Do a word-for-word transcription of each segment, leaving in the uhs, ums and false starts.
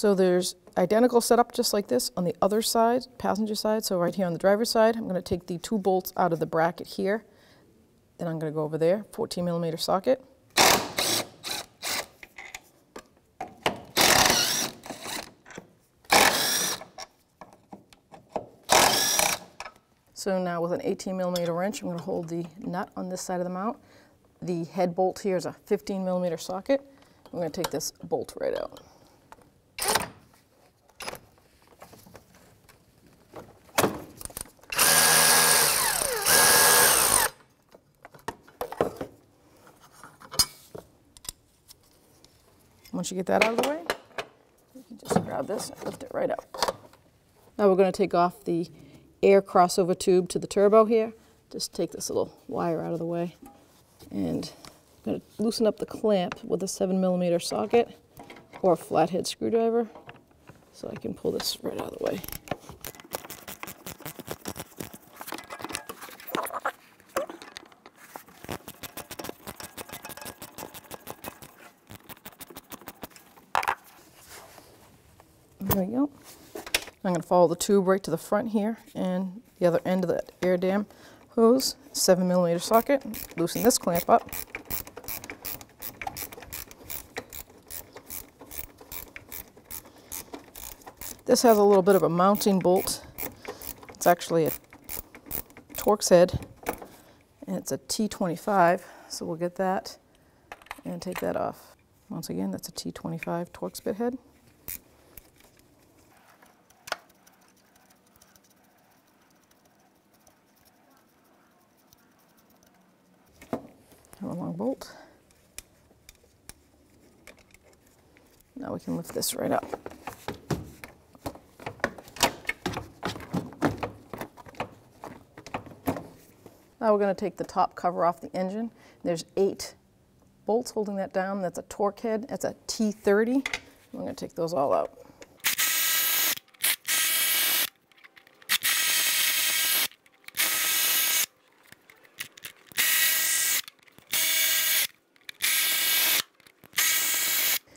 So there's identical setup just like this on the other side, passenger side. So right here on the driver's side, I'm going to take the two bolts out of the bracket here. Then I'm going to go over there, fourteen millimeter socket. So now with an eighteen millimeter wrench, I'm going to hold the nut on this side of the mount. The head bolt here is a fifteen millimeter socket. I'm going to take this bolt right out. Once you get that out of the way, you can just grab this and lift it right out. Now we're going to take off the air crossover tube to the turbo here. Just take this little wire out of the way. And I'm going to loosen up the clamp with a seven millimeter socket or a flathead screwdriver so I can pull this right out of the way. There we go. I'm going to follow the tube right to the front here and the other end of that air dam hose, seven millimeter socket. Loosen this clamp up. This has a little bit of a mounting bolt. It's actually a Torx head and it's a T twenty-five, so we'll get that and take that off. Once again, that's a T twenty-five Torx bit head. Have a long bolt. Now we can lift this right up. Now we're going to take the top cover off the engine. There's eight bolts holding that down. That's a Torx head. That's a T thirty. We're going to take those all out.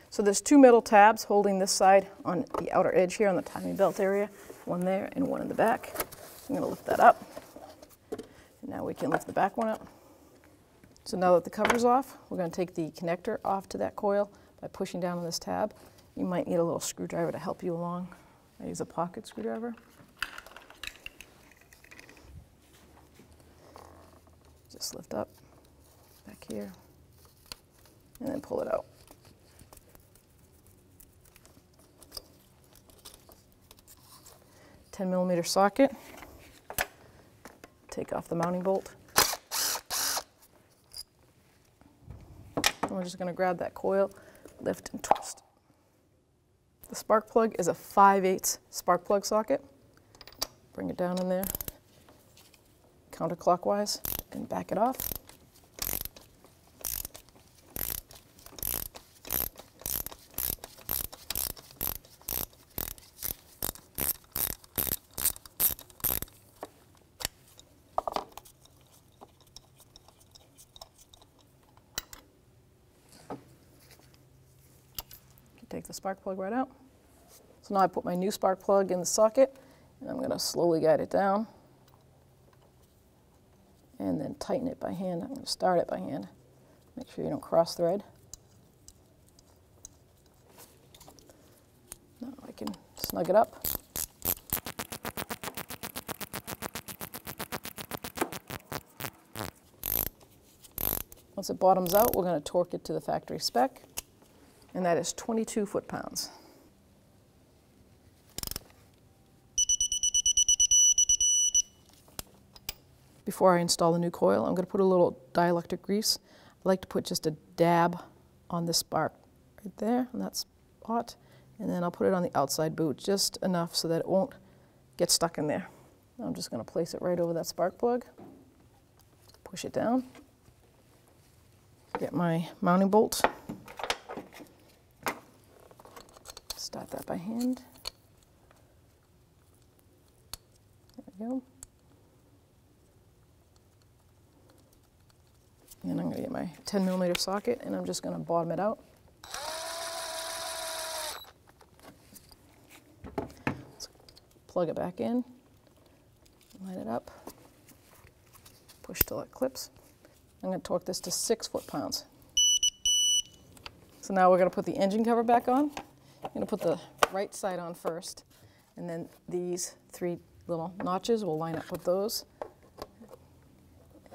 So there's two metal tabs holding this side on the outer edge here on the timing belt area, one there and one in the back. I'm going to lift that up. And now we can lift the back one up. So now that the cover's off, we're going to take the connector off to that coil by pushing down on this tab. You might need a little screwdriver to help you along. I use a pocket screwdriver. Just lift up, back here, and then pull it out. ten millimeter socket, take off the mounting bolt. And we're just going to grab that coil, lift and twist. The spark plug is a five eighths spark plug socket. Bring it down in there, counterclockwise, and back it off. Take the spark plug right out. So now I put my new spark plug in the socket and I'm going to slowly guide it down and then tighten it by hand. I'm going to start it by hand. Make sure you don't cross thread. Now I can snug it up. Once it bottoms out, we're going to torque it to the factory spec. And that is twenty-two foot-pounds. Before I install the new coil, I'm going to put a little dielectric grease. I like to put just a dab on this spark right there, on that spot, and then I'll put it on the outside boot, just enough so that it won't get stuck in there. I'm just going to place it right over that spark plug, push it down, get my mounting bolt. Start that by hand. There we go. And I'm going to get my ten millimeter socket and I'm just going to bottom it out. plug it back in, line it up, push till it clips. I'm going to torque this to six foot-pounds. So now we're going to put the engine cover back on. I'm going to put the right side on first, and then these three little notches will line up with those.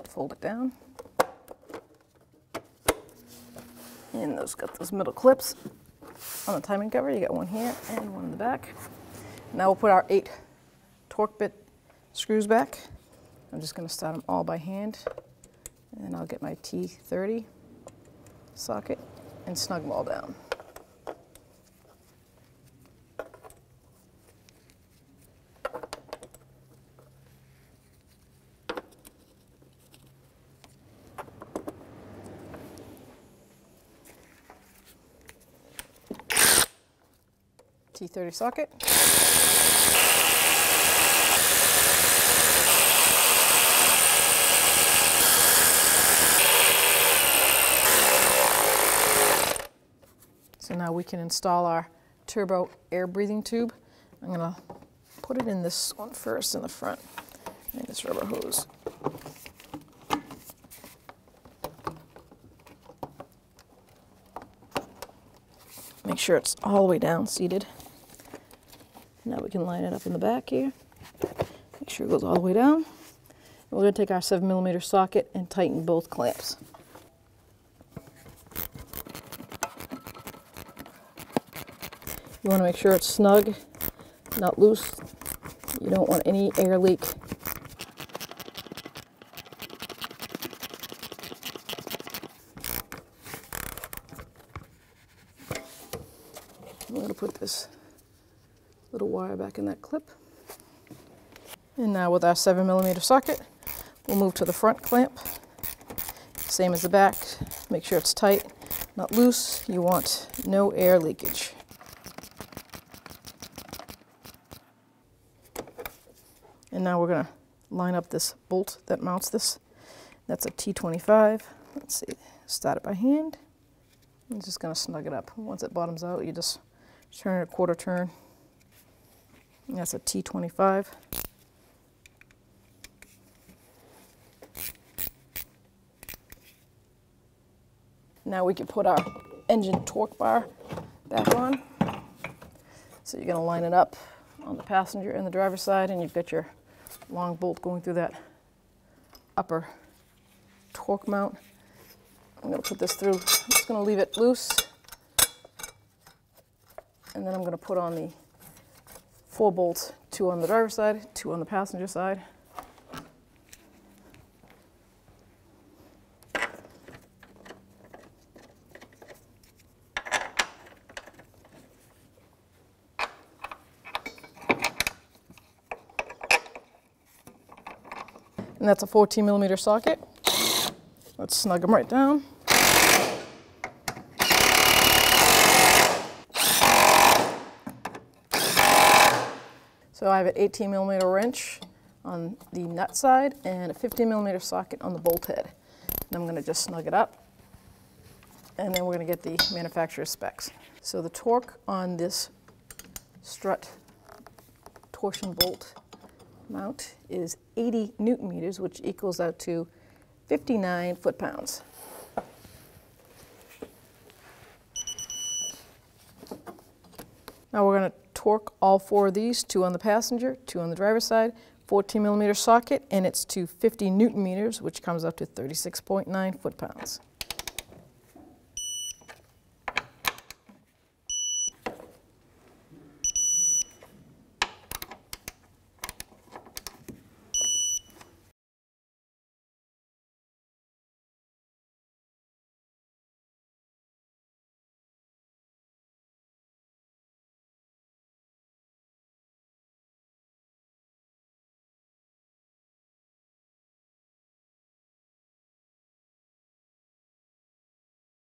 Fold it down. And those got those middle clips on the timing cover. You got one here and one in the back. Now we'll put our eight torque bit screws back. I'm just going to start them all by hand. And I'll get my T thirty socket and snug them all down. T thirty socket. So now we can install our turbo air breathing tube. I'm going to put it in this one first in the front, and this rubber hose. Make sure it's all the way down seated. Now we can line it up in the back here. Make sure it goes all the way down. And we're going to take our seven millimeter socket and tighten both clamps. You want to make sure it's snug, not loose. You don't want any air leak. I'm going to put this little wire back in that clip. And now with our seven millimeter socket, we'll move to the front clamp. Same as the back. Make sure it's tight, not loose. You want no air leakage. And now we're going to line up this bolt that mounts this. That's a T twenty-five. Let's see, start it by hand. I'm just going to snug it up. Once it bottoms out, you just turn it a quarter turn. And that's a T twenty-five. Now we can put our engine torque bar back on. So you're going to line it up on the passenger and the driver's side, and you've got your long bolt going through that upper torque mount. I'm going to put this through. I'm just going to leave it loose, and then I'm going to put on the four bolts, two on the driver's side, two on the passenger side. And that's a fourteen millimeter socket. Let's snug them right down. So I have an eighteen millimeter wrench on the nut side and a fifteen millimeter socket on the bolt head. And I'm going to just snug it up. And then we're going to get the manufacturer's specs. So the torque on this strut torsion bolt mount is eighty newton meters, which equals out to fifty-nine foot-pounds. Now we're going to torque all four of these, two on the passenger, two on the driver's side, fourteen millimeter socket, and it's to fifty newton meters, which comes up to thirty-six point nine foot-pounds.